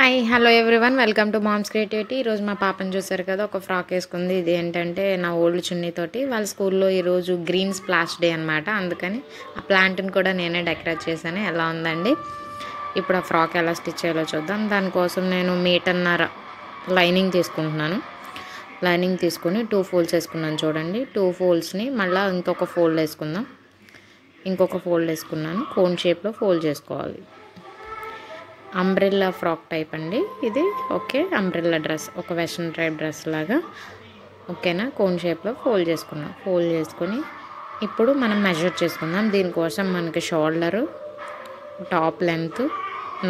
Hi hello everyone, welcome to mom's creativity. ఈరోజు మా పాపను చూసారు కదా, ఒక ఫ్రాక్ వేసుకుంది. ఇది ఏంటంటే నా ఓల్డ్ చున్నీతోటి. వాళ్ళ స్కూల్లో ఈరోజు గ్రీన్ స్ప్లాష్ డే అనమాట. అందుకని ఆ ప్లాంట్ని కూడా నేనే డెకరేట్ చేశాను. ఎలా ఉందండి? ఇప్పుడు ఆ ఫ్రాక్ ఎలా స్టిచ్ చేయాలో చూద్దాం. దానికోసం నేను 1.5 మీటర్ లైనింగ్ తీసుకుంటున్నాను. లైనింగ్ తీసుకుని 2 ఫోల్డ్స్ వేసుకున్నాను. చూడండి, 2 ఫోల్డ్స్ని మళ్ళీ ఇంకొక ఫోల్డ్ వేసుకుందాం. ఇంకొక ఫోల్డ్ వేసుకున్నాను. కోన్ షేప్లో ఫోల్డ్ చేసుకోవాలి. అంబ్రెల్లా ఫ్రాక్ టైప్ అండి ఇది. ఓకే, అంబ్రెల్లా డ్రెస్, ఒక వెస్ట్రన్ టైప్ డ్రెస్ లాగా. ఓకేనా, కోన్ షేప్లో ఫోల్డ్ చేసుకున్నాం. ఫోల్డ్ చేసుకుని ఇప్పుడు మనం మెజర్ చేసుకుందాం. దీనికోసం మనకి షోల్డరు, టాప్ లెంగ్త్,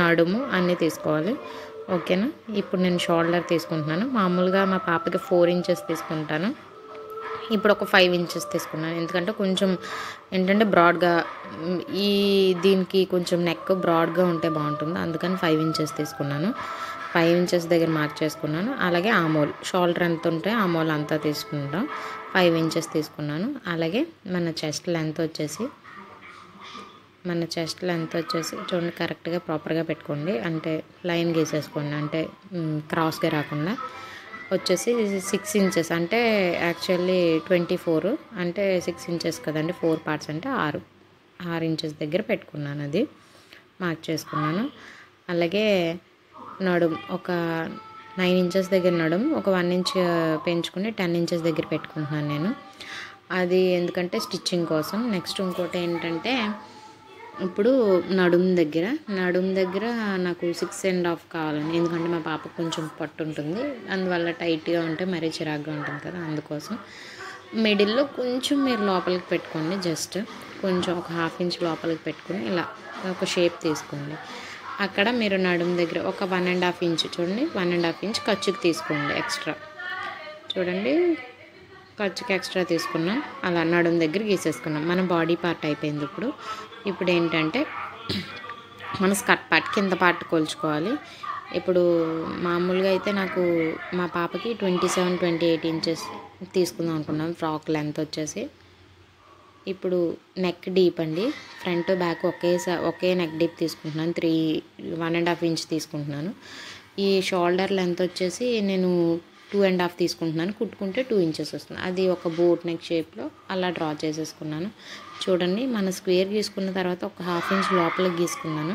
నడుము అన్నీ తీసుకోవాలి. ఓకేనా, ఇప్పుడు నేను షోల్డర్ తీసుకుంటున్నాను. మామూలుగా మా పాపకి 4 ఇంచెస్ తీసుకుంటాను. ఇప్పుడు ఒక 5 ఇంచెస్ తీసుకున్నాను. ఎందుకంటే కొంచెం ఏంటంటే బ్రాడ్గా ఈ దీనికి కొంచెం నెక్ బ్రాడ్గా ఉంటే బాగుంటుంది. అందుకని 5 ఇంచెస్ తీసుకున్నాను. 5 ఇంచెస్ దగ్గర మార్క్ చేసుకున్నాను. అలాగే ఆమోల్, షోల్డర్ ఎంత ఉంటే ఆమోల్ అంతా తీసుకుంటాం. 5 ఇంచెస్ తీసుకున్నాను. అలాగే మన చెస్ట్ లెంత్ వచ్చేసి చూడండి, కరెక్ట్గా ప్రాపర్గా పెట్టుకోండి. అంటే లైన్ గీసేసుకోండి, అంటే క్రాస్గా రాకుండా. వచ్చేసి 6 ఇంచెస్, అంటే యాక్చువల్లీ 24, అంటే 6 ఇంచెస్ కదండి. 4 పార్ట్స్ అంటే 6 ఇంచెస్ దగ్గర పెట్టుకున్నాను. అది మార్క్ చేసుకున్నాను. అలాగే నడుము ఒక 9 ఇంచెస్ దగ్గర నడుము ఒక 1 ఇంచ్ పెంచుకుని 10 ఇంచెస్ దగ్గర పెట్టుకుంటున్నాను నేను. అది ఎందుకంటే స్టిచ్చింగ్ కోసం. నెక్స్ట్ ఇంకోటి ఏంటంటే ఇప్పుడు నడుము దగ్గర నాకు 6.5 కావాలండి. ఎందుకంటే మా పాపకు కొంచెం పట్టు ఉంటుంది, అందువల్ల టైట్గా ఉంటే మరీ చిరాగ్గా ఉంటుంది కదా. అందుకోసం మిడిల్లో కొంచెం మీరు లోపలికి పెట్టుకోండి. జస్ట్ కొంచెం ఒక 1/2 ఇంచ్ లోపలికి పెట్టుకుని ఇలా ఒక షేప్ తీసుకోండి. అక్కడ మీరు నడుము దగ్గర ఒక 1.5 ఇంచ్, చూడండి 1.5 ఇంచ్ ఖర్చుకి తీసుకోండి ఎక్స్ట్రా. చూడండి, ఖర్చుకి ఎక్స్ట్రా తీసుకున్నాం. అలా నడుము దగ్గర గీసేసుకున్నాం. మన బాడీ పార్ట్ అయిపోయింది. ఇప్పుడు ఏంటంటే మన స్కర్ట్ పార్ట్, కింద పార్ట్ కొలుచుకోవాలి. ఇప్పుడు మామూలుగా అయితే నాకు మా పాపకి 27-28 ఇంచెస్ తీసుకుందాం అనుకున్నాం ఫ్రాక్ లెంత్ వచ్చేసి. ఇప్పుడు నెక్ డీప్ అండి, ఫ్రంట్ బ్యాక్ ఒకే నెక్ డీప్ తీసుకుంటున్నాను. 1.5 ఇంచ్ తీసుకుంటున్నాను. ఈ షోల్డర్ లెంత్ వచ్చేసి నేను 2.5 తీసుకుంటున్నాను. కుట్టుకుంటే 2 ఇంచెస్ వస్తుంది. అది ఒక బోట్ నెక్ షేప్లో అలా డ్రా చేసేసుకున్నాను. చూడండి, మన స్క్వేర్ గీసుకున్న తర్వాత ఒక 1/2 ఇంచ్ లోపలికి గీసుకున్నాను.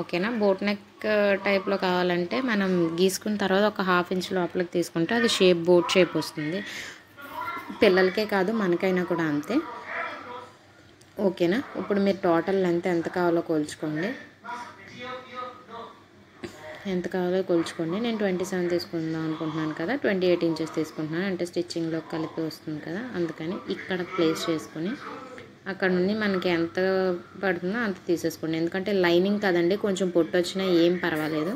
ఓకేనా, బోట్ నెక్ టైప్లో కావాలంటే మనం గీసుకున్న తర్వాత ఒక 1/2 ఇంచ్ లోపలికి తీసుకుంటే అది షేప్, బోట్ షేప్ వస్తుంది. పిల్లలకే కాదు మనకైనా కూడా అంతే. ఓకేనా, ఇప్పుడు మీరు టోటల్ ఎంత కావాలో కొలుచుకోండి. నేను 27 తీసుకుందాం అనుకుంటున్నాను కదా. 28 ఇంచెస్ తీసుకుంటున్నాను, అంటే స్టిచ్చింగ్లో కలిపి వస్తుంది కదా. అందుకని ఇక్కడ ప్లేస్ చేసుకొని అక్కడ నుండి మనకి ఎంత పడుతుందో అంత తీసేసుకోండి. ఎందుకంటే లైనింగ్ కదండి, కొంచెం పొట్టు వచ్చినా ఏం పర్వాలేదు.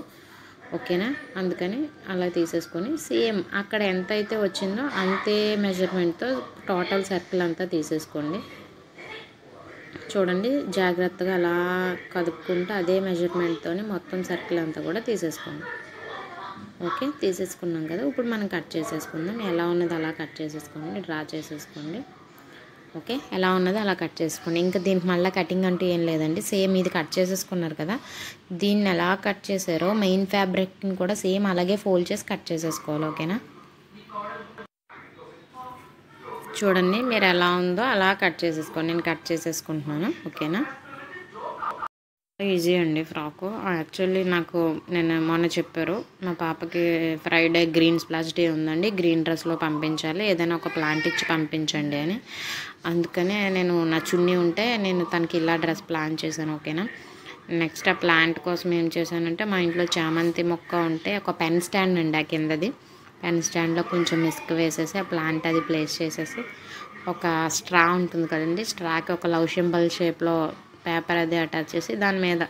ఓకేనా, అందుకని అలా తీసేసుకొని సేమ్ అక్కడ ఎంత అయితే వచ్చిందో అంతే మెజర్మెంట్తో టోటల్ సర్కిల్ అంతా తీసేసుకోండి. చూడండి, జాగ్రత్తగా అలా కదుపుకుంటూ అదే మెజర్మెంట్తోనే మొత్తం సర్కిల్ అంతా కూడా తీసేసుకోండి. ఓకే, తీసేసుకున్నాం కదా. ఇప్పుడు మనం కట్ చేసేసుకుందాం. ఎలా ఉన్నది అలా కట్ చేసేసుకోండి, డ్రా చేసేసుకోండి. ఓకే, ఎలా ఉన్నది అలా కట్ చేసుకోండి. ఇంకా దీనికి మళ్ళీ కటింగ్ అంటూ ఏం లేదండి. సేమ్ ఇది కట్ చేసేసుకున్నారు కదా, దీన్ని ఎలా కట్ చేసారో మెయిన్ ఫ్యాబ్రిక్ని కూడా సేమ్ అలాగే ఫోల్డ్ చేసి కట్ చేసేసుకోవాలి. ఓకేనా, చూడండి మీరు ఎలా ఉందో అలా కట్ చేసేసుకోండి. నేను కట్ చేసేసుకుంటున్నాను. ఓకేనా, ఈజీ అండి ఫ్రాకు. యాక్చువల్లీ నాకు మొన్న చెప్పారు మా పాపకి ఫ్రైడే గ్రీన్ స్ప్లాష్ డే ఉందండి, గ్రీన్ డ్రెస్లో పంపించాలి, ఏదైనా ఒక ప్లాంట్ ఇచ్చి పంపించండి అని. అందుకనే నేను నా చున్నీ ఉంటే నేను తనకి ఇలా డ్రెస్ ప్లాన్ చేశాను. ఓకేనా, నెక్స్ట్ ఆ ప్లాంట్ కోసం ఏం చేశానంటే మా ఇంట్లో చామంతి మొక్క ఉంటే ఒక పెన్ స్టాండ్ అండి, ఆ కిందది పెన్ స్టాండ్లో కొంచెం ఇసుక వేసేసి ఆ ప్లాంట్ అది ప్లేస్ చేసేసి ఒక స్ట్రా ఉంటుంది కదండి, స్ట్రాకి ఒక లవ్ సింబల్ షేప్లో పేపర్ అది అటాచ్ చేసి దాని మీద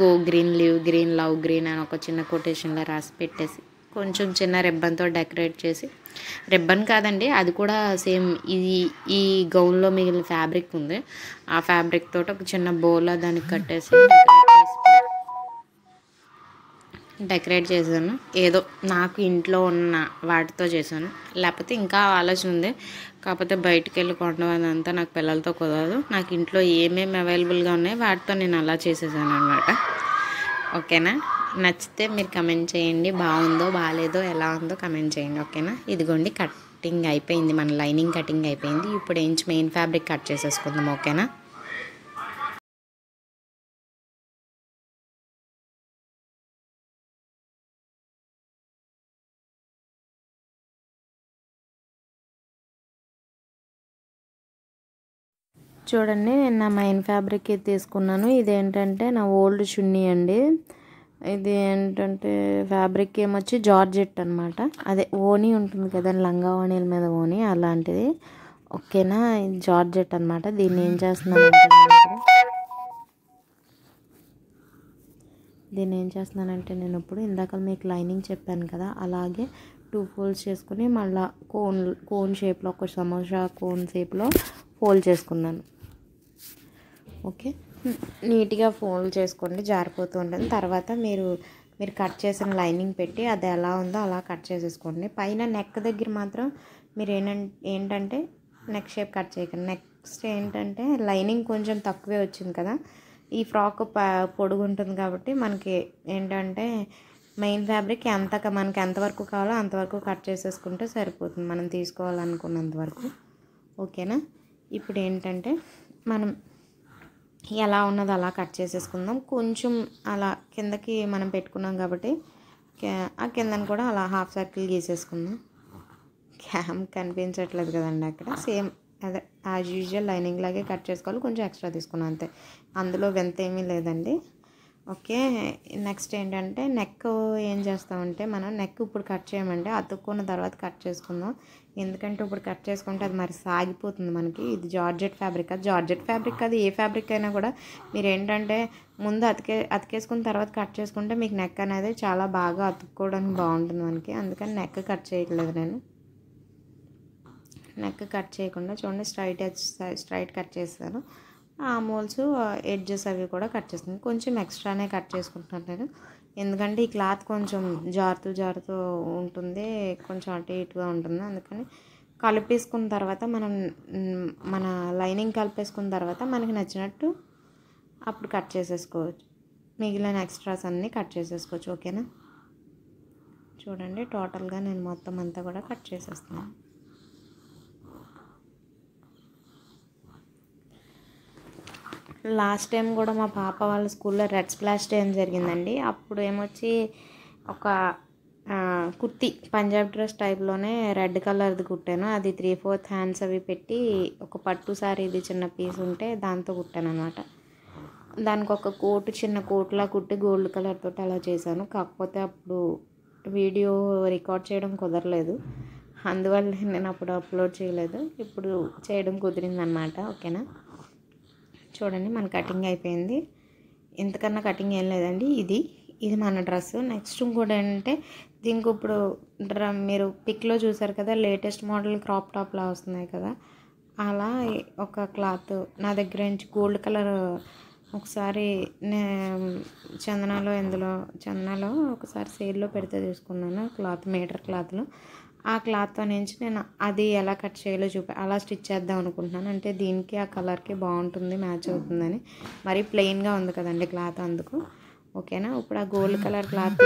go green, live green, love green అని ఒక చిన్న కొటేషన్లో రాసి పెట్టేసి కొంచెం చిన్న రిబ్బన్తో డెకరేట్ చేసి, రిబ్బన్ కాదండి అది కూడా సేమ్ ఈ గౌన్లో మిగిలిన ఫ్యాబ్రిక్ ఉంది, ఆ ఫ్యాబ్రిక్ తోటి ఒక చిన్న బోలా దానికి కట్టేసి డెకరేట్ చేశాను. ఏదో నాకు ఇంట్లో ఉన్న వాటితో చేశాను, లేకపోతే ఇంకా ఆలోచన ఉంది. కాకపోతే బయటికి వెళ్ళి కొండవాదంతా నాకు పిల్లలతో కుదరదు. నాకు ఇంట్లో ఏమేమి అవైలబుల్గా ఉన్నాయో వాటితో నేను అలా చేసేసాను అనమాట. ఓకేనా, నచ్చితే మీరు కమెంట్ చేయండి, బాగుందో బాలేదో ఎలా ఉందో కమెంట్ చేయండి, ఓకేనా. ఇదిగోండి కటింగ్ అయిపోయింది, మన లైనింగ్ కటింగ్ అయిపోయింది. ఇప్పుడు ఇంచ్ మెయిన్ ఫ్యాబ్రిక్ కట్ చేసేసుకుందాం, ఓకేనా. చూడండి, నేను నా మెయిన్ ఫ్యాబ్రిక్ తీసుకున్నాను. ఇదేంటంటే నా ఓల్డ్ చున్నీ అండి. ఇది ఏంటంటే ఫ్యాబ్రిక్ ఏమొచ్చి జార్జెట్ అనమాట, అదే ఓనీ ఉంటుంది కదా లంగా ఓనీల మీద ఓనీ అలాంటిది, ఓకేనా. ఇది జార్జెట్ అనమాట. దీన్ని ఏం చేస్తున్నానంటే నేను ఇప్పుడు ఇందాక మీకు లైనింగ్ చెప్పాను కదా, అలాగే 2 folds చేసుకుని మళ్ళీ కోన్ షేప్లో, ఒక సమోసా కోన్ షేప్లో ఫోల్డ్ చేసుకున్నాను. ఓకే, నీట్గా ఫోల్డ్ చేసుకోండి, జారిపోతూ ఉంటుంది. తర్వాత మీరు కట్ చేసిన లైనింగ్ పెట్టి అది ఎలా ఉందో అలా కట్ చేసేసుకోండి. పైన నెక్ దగ్గర మాత్రం మీరు ఏంటంటే నెక్ షేప్ కట్ చేయకండి. నెక్స్ట్ ఏంటంటే లైనింగ్ కొంచెం తక్కువే వచ్చింది కదా, ఈ ఫ్రాక్ పొడుగు ఉంటుంది కాబట్టి మనకి ఏంటంటే మెయిన్ ఫ్యాబ్రిక్ మనకి ఎంతవరకు కావాలో అంతవరకు కట్ చేసేసుకుంటే సరిపోతుంది, మనం తీసుకోవాలనుకున్నంత వరకు, ఓకేనా. ఇప్పుడు ఏంటంటే మనం ఎలా ఉన్నది అలా కట్ చేసేసుకుందాం. కొంచెం అలా కిందకి మనం పెట్టుకున్నాం కాబట్టి ఆ కిందని కూడా అలా హాఫ్ సర్కిల్ గీసేసుకుందాం. క్యామ్ కనిపించట్లేదు కదండి అక్కడ, సేమ్ అదే యాజ్ యూజువల్ లైనింగ్ లాగే కట్ చేసుకోవాలి. కొంచెం ఎక్స్ట్రా తీసుకున్నాం అంతే, అందులో వింత ఏమీ లేదండి. ఓకే, నెక్స్ట్ ఏంటంటే నెక్ ఏం చేస్తామంటే మనం నెక్ ఇప్పుడు కట్ చేయమంటే అతుక్కున్న తర్వాత కట్ చేసుకుందాం, ఎందుకంటే ఇప్పుడు కట్ చేసుకుంటే అది మరి సాగిపోతుంది మనకి. ఇది జార్జెట్ ఫ్యాబ్రిక్, అది జార్జెట్ ఫ్యాబ్రిక్ కాదు, ఏ ఫ్యాబ్రిక్ అయినా కూడా మీరు ఏంటంటే ముందు అతికేసుకున్న తర్వాత కట్ చేసుకుంటే మీకు నెక్ అనేది చాలా బాగా అతుక్కోవడానికి బాగుంటుంది మనకి, అందుకని నెక్ కట్ చేయట్లేదు నేను. నెక్ కట్ చేయకుండా చూడండి స్ట్రైట్ కట్ చేస్తాను. ఆ మోల్స్ ఎడ్జెస్ అవి కూడా కట్ చేస్తాను, కొంచెం ఎక్స్ట్రానే కట్ చేసుకుంటున్నాను నేను, ఎందుకంటే ఈ క్లాత్ కొంచెం జారుతూ ఉంటుంది, కొంచెం అటు ఇటుగా ఉంటుంది, అందుకని కలిపేసుకున్న తర్వాత మన లైనింగ్ కలిపేసుకున్న తర్వాత మనకి నచ్చినట్టు అప్పుడు కట్ చేసేసుకోవచ్చు, మిగిలిన ఎక్స్ట్రాస్ అన్నీ కట్ చేసేసుకోవచ్చు, ఓకేనా. చూడండి టోటల్గా నేను మొత్తం అంతా కూడా కట్ చేసేస్తున్నాను. లాస్ట్ టైం కూడా మా పాప వాళ్ళ స్కూల్లో రెడ్ స్ప్లాష్ డే జరిగిందండి, అప్పుడు ఏమొచ్చి ఒక కుర్తీ పంజాబ్ డ్రెస్ టైప్లోనే రెడ్ కలర్ది కుట్టాను. అది 3/4 హ్యాండ్స్ అవి పెట్టి ఒక పట్టు సారీది చిన్న పీస్ ఉంటే దాంతో కుట్టాను అనమాట. దానికి ఒక కోటు చిన్న కోట్లా కుట్టి గోల్డ్ కలర్ తోటి అలా చేశాను, కాకపోతే అప్పుడు వీడియో రికార్డ్ చేయడం కుదరలేదు, అందువల్ల నేను అప్పుడు అప్లోడ్ చేయలేదు, ఇప్పుడు చేయడం కుదిరిందనమాట, ఓకేనా. చూడండి మన కటింగ్ అయిపోయింది, ఇంతకన్నా కటింగ్ ఏం లేదండి. ఇది మన డ్రెస్. నెక్స్ట్ ఇంకోటి ఏంటంటే దీనికి ఇప్పుడు మీరు పిక్లో చూసారు కదా లేటెస్ట్ మోడల్ క్రాప్ టాప్లా వస్తున్నాయి కదా, అలా ఒక క్లాత్ నా దగ్గర నుంచి గోల్డ్ కలర్ ఒకసారి చందనాలో ఒకసారి సేల్లో పెడితే తీసుకున్నాను క్లాత్, మీటర్ క్లాత్లో. ఆ క్లాత్తో నుంచి నేను అది ఎలా కట్ చేయాలో అలా స్టిచ్ చేద్దాం అనుకుంటున్నాను, అంటే దీనికి ఆ కలర్కి బాగుంటుంది, మ్యాచ్ అవుతుందని. మరి ప్లెయిన్గా ఉంది కదండి క్లాత్, అందుకు, ఓకేనా. ఇప్పుడు ఆ గోల్డ్ కలర్ క్లాత్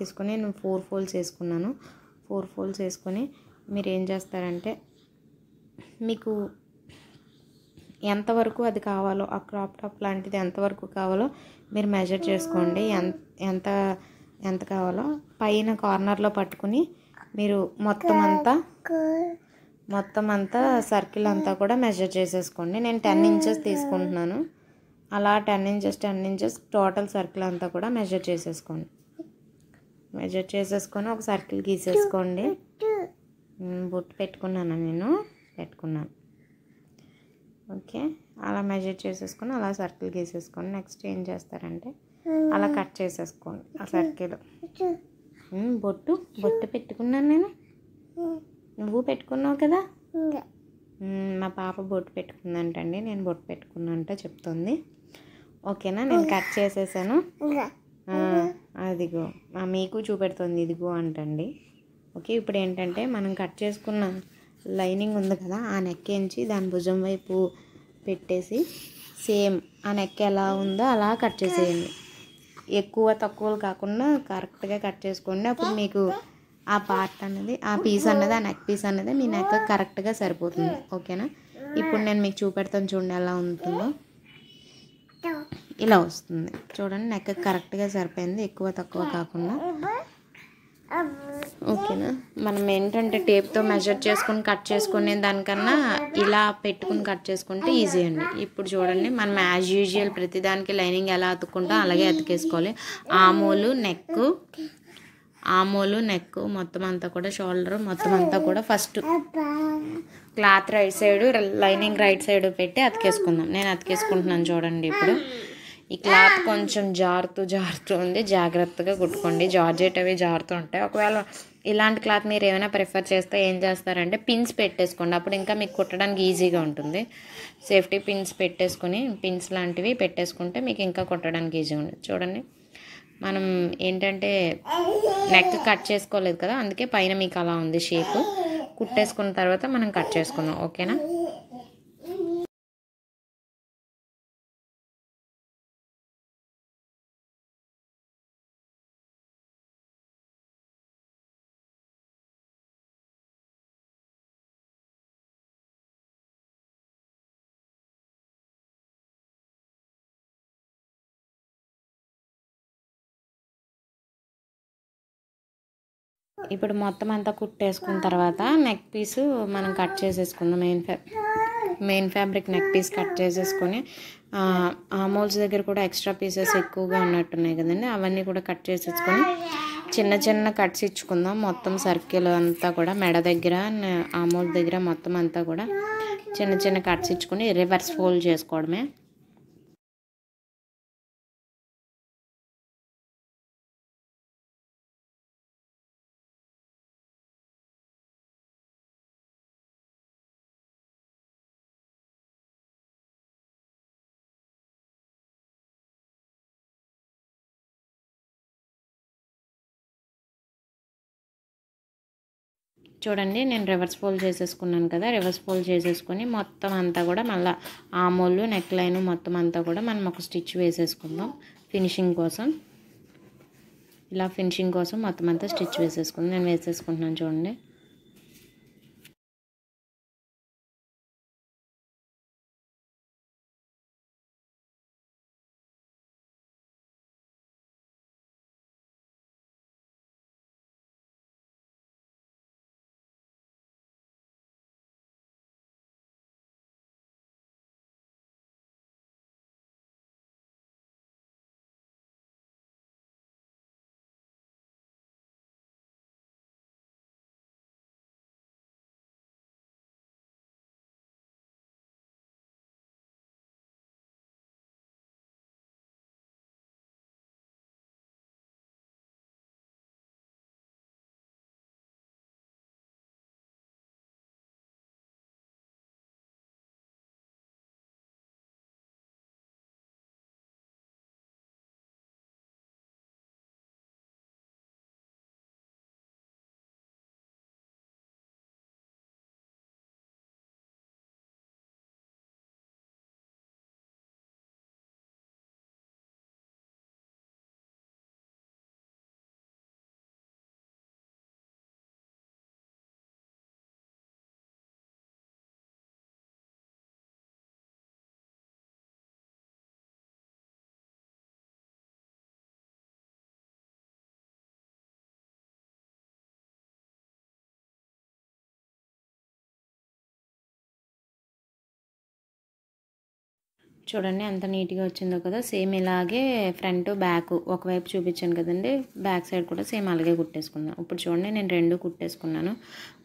తీసుకుని నేను 4 folds వేసుకున్నాను. 4 folds వేసుకొని మీరు ఏం చేస్తారంటే మీకు ఎంతవరకు అది కావాలో, ఆ క్రాప్ టాప్ లాంటిది ఎంతవరకు కావాలో మీరు మెజర్ చేసుకోండి, ఎంత కావాలో. పైన కార్నర్లో పట్టుకుని మీరు మొత్తం అంతా సర్కిల్ అంతా కూడా మెజర్ చేసేసుకోండి. నేను 10 inches తీసుకుంటున్నాను, అలా 10 inches టోటల్ సర్కిల్ అంతా కూడా మెజర్ చేసేసుకోండి. మెజర్ చేసేసుకొని ఒక సర్కిల్ గీసేసుకోండి. బొట్టు పెట్టుకున్నాను. ఓకే, అలా మెజర్ చేసేసుకొని అలా సర్కిల్ గీసేసుకోండి. నెక్స్ట్ ఏం చేస్తారంటే అలా కట్ చేసేసుకోండి ఆ సర్కిల్. బొట్టు పెట్టుకున్నాను నేను, నువ్వు పెట్టుకున్నావు కదా. మా పాప బొట్టు పెట్టుకుందంటండి, నేను బొట్టు పెట్టుకున్నానంట చెప్తుంది, ఓకేనా. నేను కట్ చేసేసాను, అదిగో మీకు చూపెడుతుంది ఇదిగో అంటండి. ఓకే, ఇప్పుడు ఏంటంటే మనం కట్ చేసుకున్న లైనింగ్ ఉంది కదా, ఆ నెక్ ఎంచి దాని భుజం వైపు పెట్టేసి సేమ్ ఆ నెక్ ఎలా ఉందో అలా కట్ చేసేయండి. ఎక్కువ తక్కువలు కాకుండా కరెక్ట్గా కట్ చేసుకోండి. అప్పుడు మీకు ఆ పార్ట్ అన్నది, ఆ పీస్ అన్నది, ఆ నెక్ పీస్ అన్నది మీ నెక్ కరెక్ట్గా సరిపోతుంది. ఓకేనా? ఇప్పుడు నేను మీకు చూపెడతాను చూడండి ఎలా ఉంటుందో. ఇలా వస్తుంది చూడండి, నెక్ కరెక్ట్గా సరిపోయింది, ఎక్కువ తక్కువ కాకుండా. ఓకేనా? మనం ఏంటంటే టేప్తో మెజర్ చేసుకొని కట్ చేసుకునే దానికన్నా ఇలా పెట్టుకుని కట్ చేసుకుంటే ఈజీ అండి. ఇప్పుడు చూడండి, మనం యాజ్ యూజువల్ ప్రతిదానికి లైనింగ్ ఎలా అతుక్కుంటాం అలాగే అతికేసుకోవాలి. ఆమోలు నెక్ మొత్తం అంతా కూడా, షోల్డర్ మొత్తం అంతా కూడా first cloth right side, lining right side పెట్టి అతికేసుకుందాం. నేను అతికేసుకుంటున్నాను చూడండి. ఇప్పుడు ఈ క్లాత్ కొంచెం జారుతూ ఉంది, జాగ్రత్తగా కుట్టుకోండి. జార్జెట్ అవి జారుతూ ఉంటాయి. ఒకవేళ ఇలాంటి క్లాత్ మీరు ఏమైనా ప్రిఫర్ చేస్తే ఏం చేస్తారంటే పిన్స్ పెట్టేసుకోండి. అప్పుడు ఇంకా మీకు కుట్టడానికి ఈజీగా ఉంటుంది. సేఫ్టీ పిన్స్ పెట్టేసుకుని, పిన్స్ లాంటివి పెట్టేసుకుంటే మీకు ఇంకా కుట్టడానికి ఈజీగా ఉంటుంది. చూడండి, మనం ఏంటంటే నెక్ కట్ చేసుకోలేదు కదా, అందుకే పైన మీకు అలా ఉంది షేప్. కుట్టేసుకున్న తర్వాత మనం కట్ చేసుకున్నాం. ఓకేనా? ఇప్పుడు మొత్తం అంతా కుట్టేసుకున్న తర్వాత నెక్ పీస్ మనం కట్ చేసేసుకుందాం. Main fabric neck piece cut చేసేసుకొని, ఆమోల్స్ దగ్గర కూడా ఎక్స్ట్రా పీసెస్ ఎక్కువగా ఉన్నట్టున్నాయి కదండి, అవన్నీ కూడా కట్ చేసేసుకొని చిన్న చిన్న కట్స్ ఇచ్చుకుందాం. మొత్తం సర్కిల్ అంతా కూడా, మెడ దగ్గర, ఆమోల్ దగ్గర మొత్తం అంతా కూడా చిన్న చిన్న కట్స్ ఇచ్చుకొని రివర్స్ ఫోల్డ్ చేసుకోవడమే. చూడండి, నేను రివర్స్ ఫోల్డ్ చేసేసుకున్నాను కదా. రివర్స్ ఫోల్డ్ చేసేసుకొని మొత్తం అంతా కూడా మళ్ళీ ఆమోళ్ళు, నెక్ లైన్ మొత్తం అంతా కూడా మనం ఒక స్టిచ్ వేసేసుకుందాం ఫినిషింగ్ కోసం. ఇలా ఫినిషింగ్ కోసం మొత్తం అంతా స్టిచ్ వేసేసుకుందాం. నేను వేసేసుకుంటున్నాను చూడండి. చూడండి ఎంత నీట్గా వచ్చిందో కదా. సేమ్ ఇలాగే ఫ్రంట్ బ్యాక్ ఒకవైపు చూపించాను కదండి, బ్యాక్ సైడ్ కూడా సేమ్ అలాగే కుట్టేసుకున్నాను. ఇప్పుడు చూడండి, నేను రెండు కుట్టేసుకున్నాను.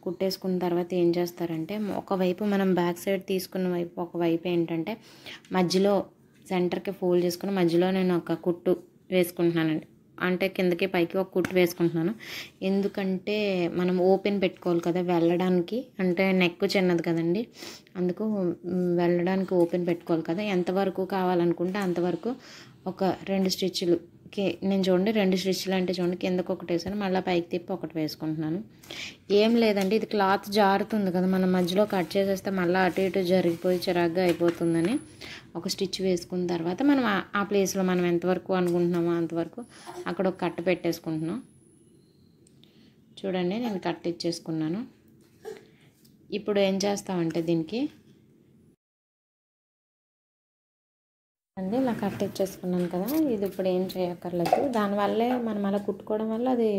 కుట్టేసుకున్న తర్వాత ఏం చేస్తారంటే, ఒకవైపు మనం బ్యాక్ సైడ్ తీసుకున్న వైపు ఒకవైపు ఏంటంటే మధ్యలో సెంటర్కి ఫోల్డ్ చేసుకుని మధ్యలో నేను ఒక కుట్టు వేసుకుంటున్నానండి. అంటే కిందకి పైకి ఒక కుట్టు వేసుకుంటున్నాను. ఎందుకంటే మనం ఓపెన్ పెట్టుకోవాలి కదా వెళ్ళడానికి, అంటే నెక్ చిన్నది కదండి, అందుకు వెళ్ళడానికి ఓపెన్ పెట్టుకోవాలి కదా. ఎంతవరకు కావాలనుకుంటే అంతవరకు ఒక 2 స్టిచ్లు నేను చూడండి 2 స్టిచ్లు అంటే చూడండి కిందకి ఒకటి వేసాను, మళ్ళీ పైకి తిప్పి ఒకటి వేసుకుంటున్నాను. ఏం లేదండి, ఇది క్లాత్ జారుతుంది కదా, మనం మధ్యలో కట్ చేసేస్తే మళ్ళీ అటు ఇటు జరిగిపోయి చిరాగ్గా అయిపోతుందని ఒక స్టిచ్ వేసుకున్న తర్వాత మనం ఆ ప్లేస్లో మనం ఎంతవరకు అనుకుంటున్నామో అంతవరకు అక్కడ ఒక కట్ పెట్టేసుకుంటున్నాం. చూడండి నేను కట్ ఇచ్చేసుకున్నాను. ఇప్పుడు ఏం చేస్తామంటే దీనికి అండి ఇలా కట్ ఇచ్చేసుకున్నాను కదా, ఇది ఇప్పుడు ఏం చేయక్కర్లేదు, దానివల్లే మనం అలా కుట్టుకోవడం వల్ల అది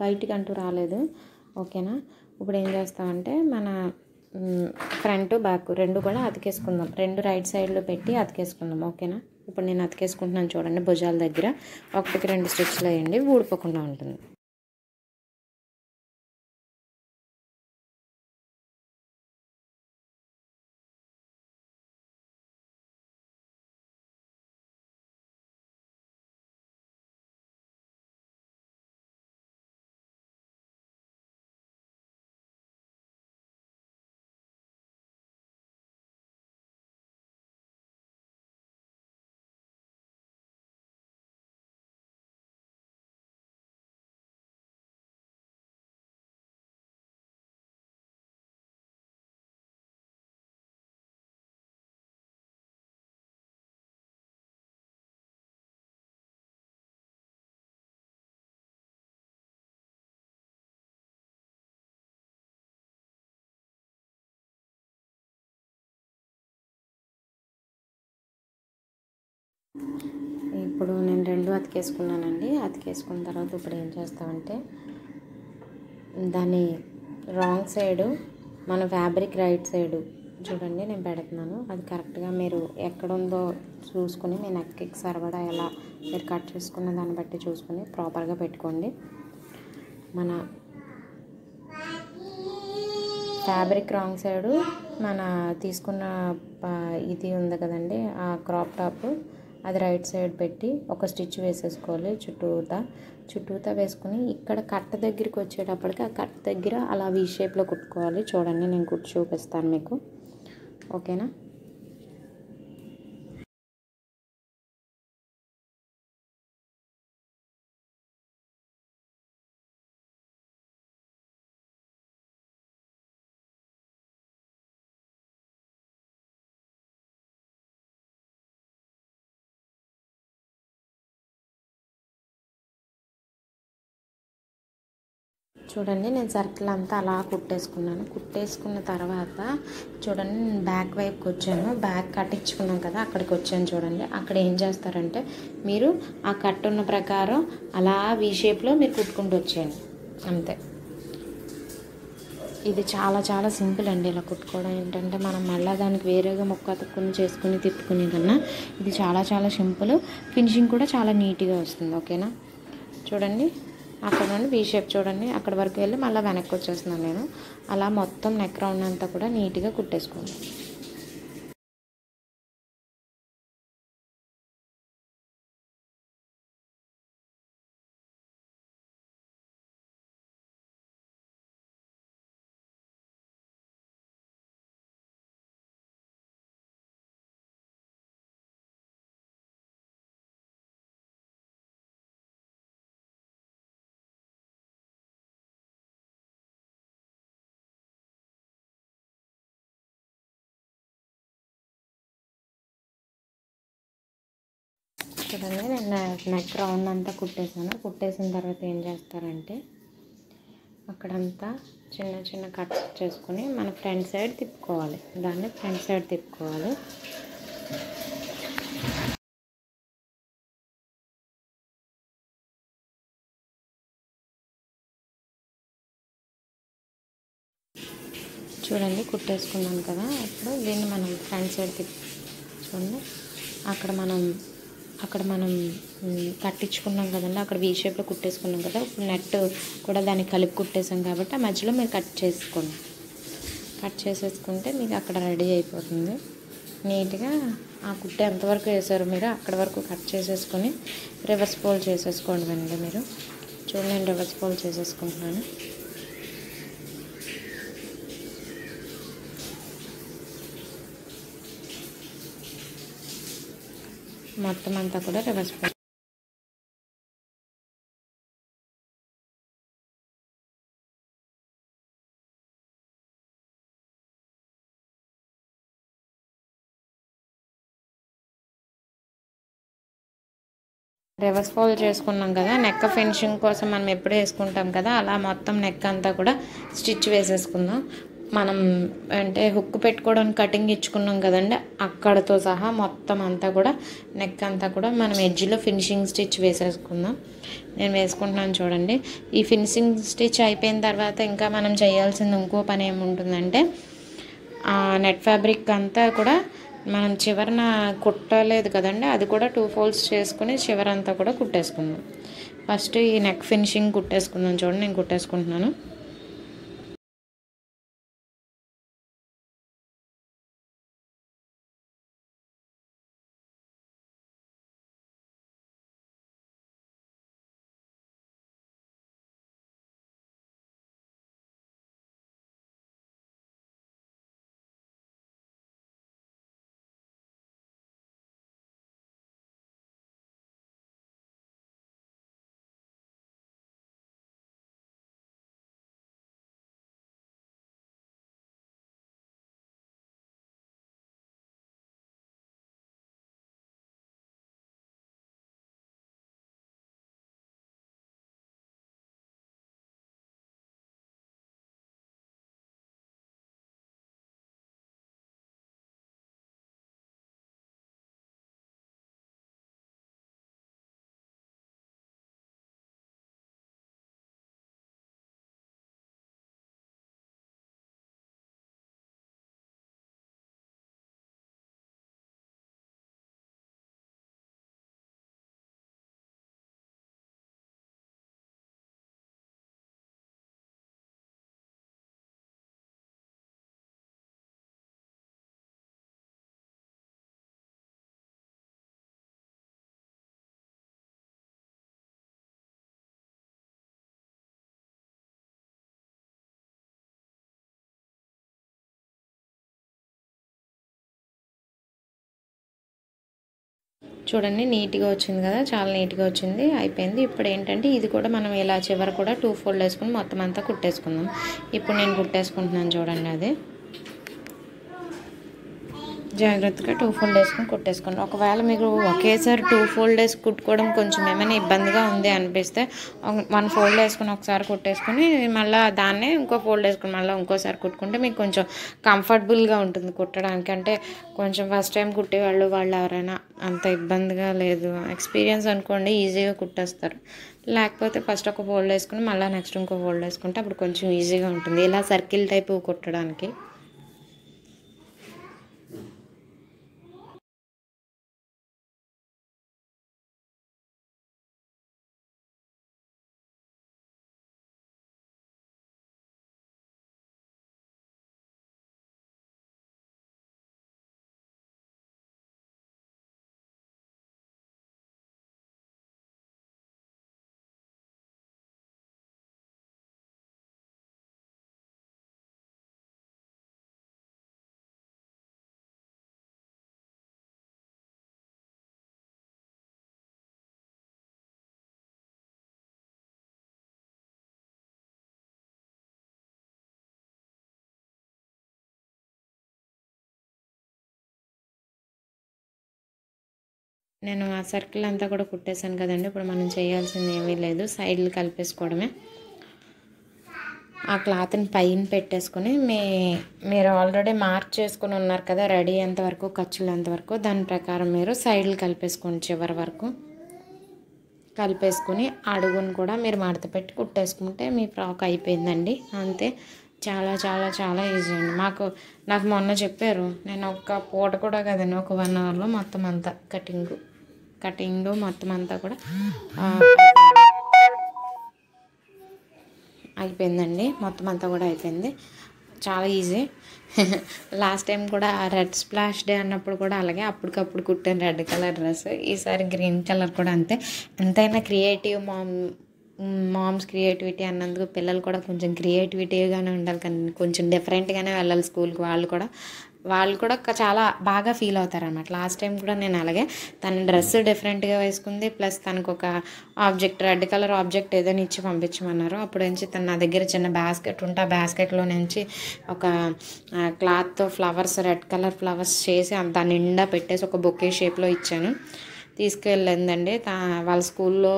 బయటికి అంటూ రాలేదు. ఓకేనా, ఇప్పుడు ఏం చేస్తామంటే మన ఫ్రంట్ బ్యాక్ రెండు కూడా అతికేసుకుందాం, రెండు రైట్ సైడ్లో పెట్టి అతికేసుకుందాం. ఓకేనా, ఇప్పుడు నేను అతికేసుకుంటున్నాను. చూడండి భుజాల దగ్గర 1కి 2 స్టిచ్లు వేయండి, ఊడిపోకుండా ఉంటుంది. ఇప్పుడు నేను 2 అతికేసుకున్నానండి. అతికేసుకున్న తర్వాత ఇప్పుడు ఏం చేస్తామంటే దాని రాంగ్ సైడు మన ఫ్యాబ్రిక్ రైట్ సైడు చూడండి నేను పెడుతున్నాను, అది కరెక్ట్గా మీరు ఎక్కడుందో చూసుకుని మీ నెక్కి సరిపడా ఎలా మీరు కట్ చేసుకున్న దాన్ని బట్టి చూసుకుని ప్రాపర్గా పెట్టుకోండి. మన ఫ్యాబ్రిక్ రాంగ్ సైడు మన తీసుకున్న ఇది ఉంది కదండి ఆ క్రాప్ టాప్, అది రైట్ సైడ్ పెట్టి ఒక స్టిచ్ వేసేసుకోవాలి చుట్టూతా వేసుకుని ఇక్కడ కట్ దగ్గరికి వచ్చేటప్పటికి ఆ కట్ దగ్గర అలా వీ షేప్లో కుట్టుకోవాలి. చూడండి నేను కుట్టి చూపిస్తాను మీకు. ఓకేనా, చూడండి నేను సర్కిల్ అంతా అలా కుట్టేసుకున్నాను. కుట్టేసుకున్న తర్వాత చూడండి నేను బ్యాక్ వైపుకి వచ్చాను, బ్యాక్ కట్ ఇచ్చుకున్నాను కదా అక్కడికి వచ్చాను. చూడండి అక్కడ ఏం చేస్తారంటే మీరు ఆ కట్ ఉన్న ప్రకారం అలా వీ షేప్లో మీరు కుట్టుకుంటూ వచ్చేయండి, అంతే. ఇది చాలా చాలా సింపుల్ అండి. ఇలా కుట్టుకోవడం ఏంటంటే మనం మళ్ళీ దానికి వేరేగా ముక్క అతుక్కుని చేసుకుని తిప్పుకునే కన్నా ఇది చాలా చాలా సింపుల్, ఫినిషింగ్ కూడా చాలా నీట్గా వస్తుంది. ఓకేనా, చూడండి అక్కడ నుండి వీ షేప్ చూడండి అక్కడ వరకు వెళ్ళి మళ్ళీ వెనక్కి వచ్చేస్తున్నాను నేను. అలా మొత్తం నెక్ రౌండ్ అంతా కూడా నీట్గా కుట్టేసుకున్నాను. చూడండి నేను నెక్ రౌండ్ అంతా కుట్టేసాను. కుట్టేసిన తర్వాత ఏం చేస్తారంటే అక్కడంతా చిన్న చిన్న కట్స్ చేసుకుని మన ఫ్రంట్ సైడ్ తిప్పుకోవాలి, దాన్ని ఫ్రంట్ సైడ్ తిప్పుకోవాలి. చూడండి కుట్టేసుకున్నాం కదా, ఇప్పుడు దీన్ని మనం ఫ్రంట్ సైడ్ చూడండి అక్కడ మనం కట్టించుకున్నాం కదండి, అక్కడ వీ షేప్లో కుట్టేసుకున్నాం కదా. ఇప్పుడు నెట్ కూడా దాన్ని కలిపి కుట్టేసాం కాబట్టి ఆ మధ్యలో మీరు కట్ చేసేసుకుంటే మీకు అక్కడ రెడీ అయిపోతుంది నీట్గా. ఆ కుట్ట ఎంతవరకు వేసారు మీరు అక్కడ వరకు కట్ చేసేసుకొని రివర్స్ ఫోల్డ్ చేసేసుకోండి అండి. మీరు చూడండి నేను రివర్స్ ఫోల్డ్ చేసేసుకుంటున్నాను. మొత్తం అంతా కూడా రివర్స్ reverse fold చేసుకున్నాం కదా neck finishing కోసం మనం ఎప్పుడు చేసుకుంటాం కదా అలా మొత్తం neck అంతా కూడా stitch వేసేసుకుందాం మనం అంటే hook పెట్టుకోవడానికి కటింగ్ ఇచ్చుకున్నాం కదండి అక్కడతో సహా మొత్తం అంతా కూడా neck అంతా కూడా మనం edge లో finishing stitch వేసేసుకుందాం నేను వేసుకుంటున్నాను చూడండి ఈ finishing stitch అయిపోయిన తర్వాత ఇంకా మనం చేయాల్సిన ఇంకో పని ఏముంటుందంటే net fabric అంతా కూడా మనం చివర్న కుట్టలేదు కదండి అది కూడా 2 folds చేసుకొని చివరంతా కూడా కుట్టేసుకుందాం ఫస్ట్ ఈ neck finishing కుట్టేసుకుందాం చూడండి నేను కుట్టేసుకుంటున్నాను చూడండి నీట్ గా వచ్చింది కదా చాలా నీట్ గా వచ్చింది అయిపోయింది ఇప్పుడు ఏంటంటే ఇది కూడా మనం ఇలా చివర కూడా 2 ఫోల్డ్ చేసుకొని మొత్తం అంతా కుట్టేసుకుందాం ఇప్పుడు నేను కుట్టేసుకుంటున్నాను చూడండి అది జాగ్రత్తగా 2 ఫోల్డ్ చేసుకొని కుట్టేసుకోండి ఒకవేళ మీకు ఒకేసారి 2 ఫోల్డ్ చేసి కుట్టుకోవడం కొంచెం ఏమైనా ఇబ్బందిగా ఉంది అనిపిస్తే 1 ఫోల్డ్ చేసుకొని ఒకసారి కుట్టేసుకొని మళ్ళీ దాన్నే ఇంకో ఫోల్డ్ చేసుకొని మళ్ళీ ఇంకోసారి కుట్టుకుంటే మీకు కొంచెం కంఫర్టబుల్గా ఉంటుంది కుట్టడానికి అంటే కొంచెం ఫస్ట్ టైం కుట్టేవాళ్ళు వాళ్ళు ఎవరైనా అంత ఇబ్బందిగా లేదు ఎక్స్పీరియన్స్ అనుకోండి ఈజీగా కుట్టేస్తారు లేకపోతే ఫస్ట్ ఒక ఫోల్డ్ వేసుకుని మళ్ళీ నెక్స్ట్ ఇంకో ఫోల్డ్ వేసుకుంటే అప్పుడు కొంచెం ఈజీగా ఉంటుంది ఇలా సర్కిల్ టైప్ కుట్టడానికి నేను ఆ సర్కిల్ అంతా కూడా కుట్టేశాను కదండి ఇప్పుడు మనం చేయాల్సింది ఏమీ లేదు సైడ్లు కలిపేసుకోవడమే ఆ క్లాత్ని పైన పెట్టేసుకొని మీరు ఆల్రెడీ మార్క్ చేసుకుని ఉన్నారు కదా రెడీ ఎంతవరకు ఖర్చులు ఎంతవరకు దాని ప్రకారం మీరు సైడ్లు కలిపేసుకోండి చివరి వరకు కలిపేసుకుని అడుగును కూడా మీరు మడత పెట్టి కుట్టేసుకుంటే మీ ఫ్రాక్ అయిపోయిందండి అంతే చాలా చాలా చాలా ఈజీ అండి నాకు మొన్న చెప్పారు నేను ఒక పూట కూడా కదండి ఒక 1 అవర్లో మొత్తం అంతా కటింగ్ మొత్తం అంతా కూడా అయిపోయిందండి మొత్తం అంతా కూడా అయిపోయింది చాలా ఈజీ లాస్ట్ టైం కూడా రెడ్ స్ప్లాష్ డే అన్నప్పుడు కూడా అలాగే అప్పటికప్పుడు కుట్టిన రెడ్ కలర్ డ్రెస్ ఈసారి గ్రీన్ కలర్ కూడా అంతే ఎంతైనా క్రియేటివ్ మామ్స్ క్రియేటివిటీ అన్నందుకు పిల్లలు కూడా కొంచెం క్రియేటివిటీగానే ఉండాలి కానీ కొంచెం డిఫరెంట్గానే వెళ్ళాలి స్కూల్కి వాళ్ళు కూడా చాలా బాగా ఫీల్ అవుతారు అన్నమాట లాస్ట్ టైం కూడా నేను అలాగే తన డ్రెస్ డిఫరెంట్గా వేసుకుంది ప్లస్ తనకు ఒక ఆబ్జెక్ట్ రెడ్ కలర్ ఆబ్జెక్ట్ ఏదైనా ఇచ్చి పంపించమన్నారు అప్పుడు నుంచి తను నా దగ్గర చిన్న బాస్కెట్ ఉంటే ఆ బాస్కెట్లో నుంచి ఒక క్లాత్తో ఫ్లవర్స్ రెడ్ కలర్ ఫ్లవర్స్ చేసి దాని నిండా పెట్టేసి ఒక బొకే షేప్లో ఇచ్చాను తీసుకెళ్ళిందండి. వాళ్ళ స్కూల్లో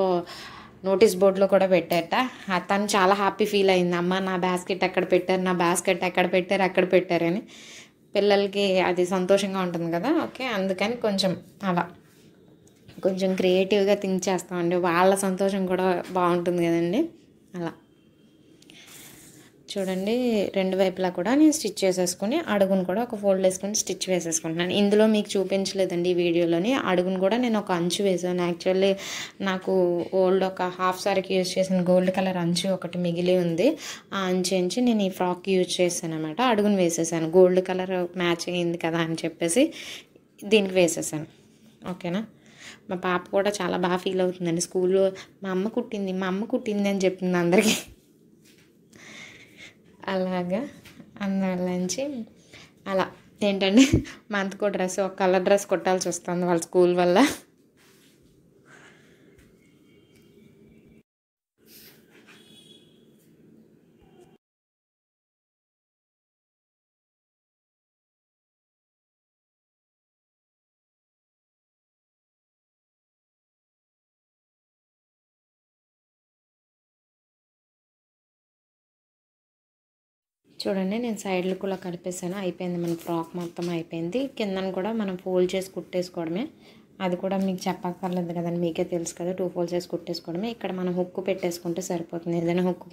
నోటీస్ బోర్డులో కూడా పెట్టారట. తను చాలా హ్యాపీ ఫీల్ అయింది, అమ్మ నా బాస్కెట్ ఎక్కడ పెట్టారు, నా బాస్కెట్ ఎక్కడ పెట్టారు అక్కడ పెట్టారని. పిల్లలకి అది సంతోషంగా ఉంటుంది కదా, ఓకే అందుకని కొంచెం అలా కొంచెం క్రియేటివ్గా థింక్ చేస్తామండి, వాళ్ళ సంతోషం కూడా బాగుంటుంది కదండి. అలా చూడండి రెండు వైపులా కూడా నేను స్టిచ్ చేసేసుకుని అడుగును కూడా ఒక ఫోల్డ్ వేసుకొని స్టిచ్ వేసేసుకుంటున్నాను. ఇందులో మీకు చూపించలేదండి ఈ వీడియోలోని, అడుగును కూడా నేను ఒక అంచు వేసాను. యాక్చువల్లీ నాకు ఓల్డ్ ఒక హాఫ్ సారీకి యూజ్ చేసిన గోల్డ్ కలర్ అంచు ఒకటి మిగిలి ఉంది, ఆ అంచు నేను ఈ ఫ్రాక్ యూజ్ చేశాను అనమాట. అడుగును వేసేసాను, గోల్డ్ కలర్ మ్యాచ్ అయింది కదా అని చెప్పేసి దీనికి వేసేసాను. ఓకేనా, మా పాప కూడా చాలా బాగా ఫీల్ అవుతుందండి స్కూల్లో, మా అమ్మ కుట్టింది అని చెప్తుంది అందరికీ. అలాగా అందువల్లంచి అలా ఏంటంటే మంత్కో డ్రెస్ ఒక కలర్ డ్రెస్ కుట్టాల్సి వస్తుంది వాళ్ళ స్కూల్ వల్ల. చూడండి నేను సైడ్లు కూడా కలిపేసాను, అయిపోయింది మన ఫ్రాక్ మొత్తం అయిపోయింది. కిందను కూడా మనం ఫోల్డ్ చేసి కుట్టేసుకోవడమే, అది కూడా మీకు చెప్పక్కర్లేదు కదండి, మీకే తెలుసు కదా. 2 ఫోల్డ్ చేసి కుట్టేసుకోవడమే. ఇక్కడ మనం హుక్కు పెట్టేసుకుంటే సరిపోతుంది. ఏదైనా హుక్కు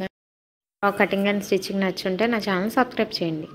కటింగ్ అండ్ స్టిచ్చింగ్ నచ్చుంటే నా ఛానల్ సబ్స్క్రైబ్ చేయండి.